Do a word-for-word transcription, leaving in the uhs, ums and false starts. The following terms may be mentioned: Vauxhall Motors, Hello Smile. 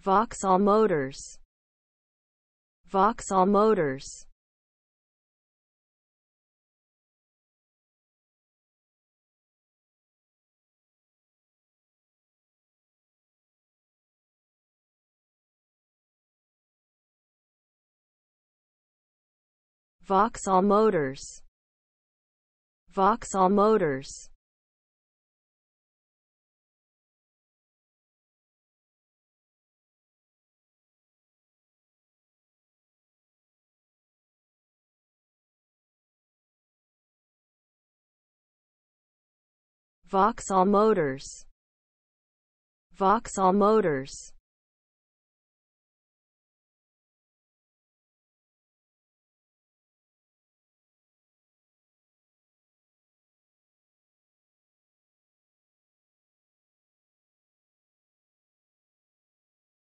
Vauxhall Motors. Vauxhall Motors. Vauxhall Motors. Vauxhall Motors. Vauxhall Motors. Vauxhall Motors.